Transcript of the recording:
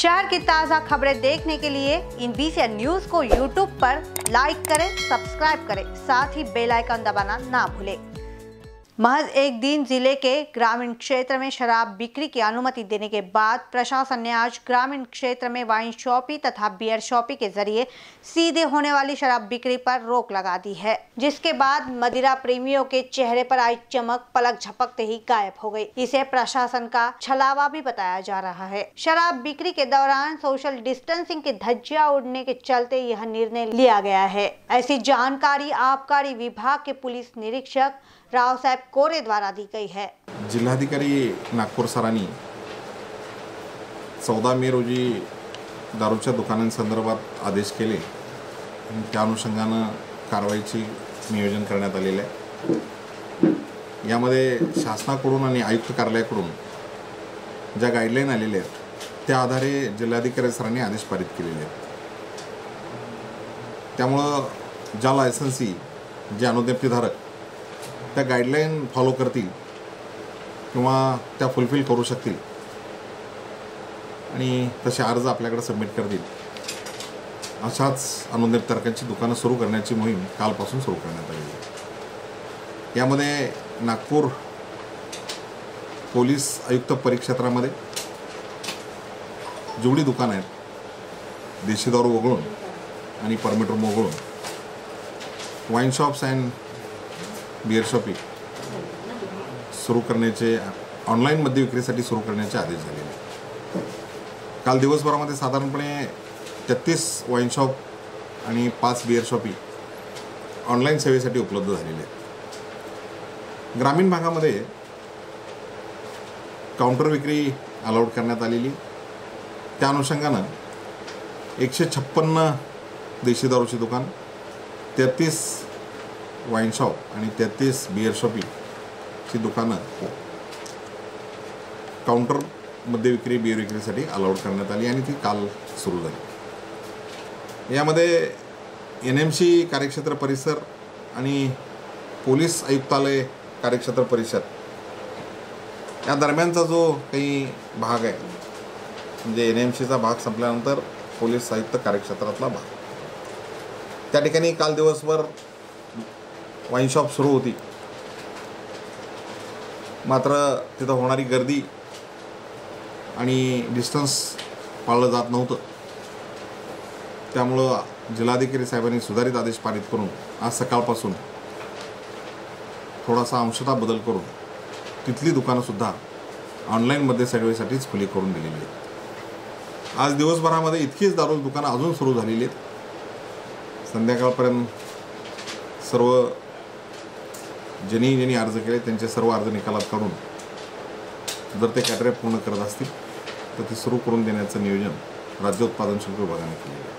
शहर की ताज़ा खबरें देखने के लिए इन बीसीएन न्यूज को यूट्यूब पर लाइक करें, सब्सक्राइब करें, साथ ही बेल आइकन दबाना ना भूलें। महज एक दिन जिले के ग्रामीण क्षेत्र में शराब बिक्री की अनुमति देने के बाद प्रशासन ने आज ग्रामीण क्षेत्र में वाइन शॉपी तथा बियर शॉपी के जरिए सीधे होने वाली शराब बिक्री पर रोक लगा दी है, जिसके बाद मदिरा प्रेमियों के चेहरे पर आई चमक पलक झपकते ही गायब हो गई। इसे प्रशासन का छलावा भी बताया जा रहा है। शराब बिक्री के दौरान सोशल डिस्टेंसिंग की धज्जियां उड़ने के चलते यह निर्णय लिया गया है। ऐसी जानकारी आबकारी विभाग के पुलिस निरीक्षक राव साहब कोरे द्वारा दी गई है। जिल्हाधिकारी नागपुर सरांनी 14 मे रोजी दारूच्या दुकानांसंदर्भात आदेश केले, त्या अनुषंगाने कारवाईची नियोजन करण्यात आलेले आहे। यामध्ये शासनाकडून आणि आयुक्त कार्यालयाकडून ज्या गाईडलाईन आलेले आहेत त्या आधारे जिल्हाधिकारी सरांनी आदेश पारित केलेले आहेत। त्यामुळे ज्या लायसन्सी जे अनुज्ञप्तिधारक त्या गाईडलाईन फॉलो करतील किंवा त्या फुलफिल करू शकतील आणि तसे अर्ज आपल्याकडे सबमिट करतील, अशाच अनुज्ञप्तधारकांची दुकानं सुरू करण्याची मोहीम कालपासून सुरू करण्यात आली आहे। यामध्ये नागपूर पोलीस आयुक्त परिक्षेत्रामध्ये जेवढी दुकानं आहेत देशी दारू वगळून आणि परमिट रूम वगळून wine shops and beer shopping सुरू करण्याचे, ऑनलाइन मद्य विक्रीसाठी सुरू करण्याचे आदेश झालेले। काल दिवसभरामध्ये साधारणपणे 33 वाईन शॉप आणि 5 बियर शॉपी ऑनलाइन सेवेसाठी उपलब्ध झालेले आहेत। ग्रामीण भागामध्ये काउंटर विक्री अलाउड करण्यात आलेली, त्या अनुषंगाने 156 देशी दारूची दुकान, 33 वाइन शॉप आणि 33 बियर शॉपीची दुकानं काउंटर मद्य विक्री बियर विक्रीसाठी अलाउड करण्यात आली आणि ती काल सुरू झाली। यामध्ये एनएनएमसी कार्यक्षेत्र परिसर आणि पोलीस आयुक्तालय कार्यक्षेत्र परिषद या दरम्यानचा जो काही भाग आहे, म्हणजे एनएनएमसीचा भाग संपल्यानंतर पोलीस आयुक्त कार्यक्षेत्रातला भाग, त्या ठिकाणी काल दिवसभर वाइन शॉप सुरू होती, मात्र तिथं होणारी गर्दी आणि डिस्टन्स पाळलं जात नव्हतं। त्यामुळं जिल्हाधिकारी साहेबांनी सुधारित आदेश पारित करून आज सकाळपासून थोडासा अंशतः बदल करून तिथली दुकानंसुद्धा ऑनलाईन मद्य सेवेसाठीच खुली करून दिलेली आहेत। आज दिवसभरामध्ये इतकीच दारू दुकानं अजून सुरू झालेली आहेत। संध्याकाळपर्यंत सर्व ज्यांनी अर्ज केले त्यांचे सर्व अर्ज निकालात काढून जर ते कॅटेगरी पूर्ण करत असतील तर ते सुरू करून देण्याचं नियोजन राज्य उत्पादन शुल्क विभागाने केले आहे।